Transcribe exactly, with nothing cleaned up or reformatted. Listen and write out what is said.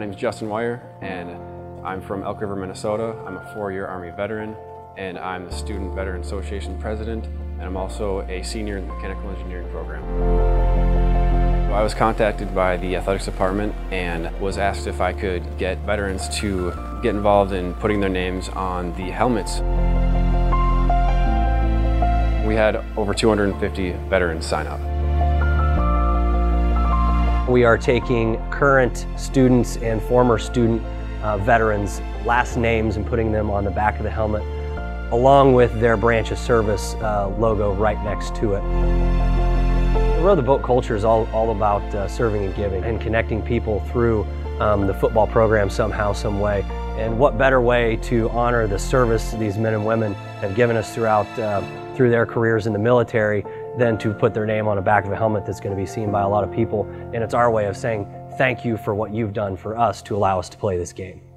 name is Justin Weyer, and I'm from Elk River, Minnesota. I'm a four-year Army veteran, and I'm the Student Veteran Association president, and I'm also a senior in the mechanical engineering program. I was contacted by the athletics department and was asked if I could get veterans to get involved in putting their names on the helmets. We had over two hundred fifty veterans sign up. We are taking current students and former student uh, veterans' last names and putting them on the back of the helmet, along with their branch of service uh, logo right next to it. The Row the Boat culture is all, all about uh, serving and giving and connecting people through um, the football program somehow, some way. And what better way to honor the service these men and women have given us throughout uh, through their careers in the military than to put their name on the back of a helmet that's going to be seen by a lot of people. And it's our way of saying thank you for what you've done for us to allow us to play this game.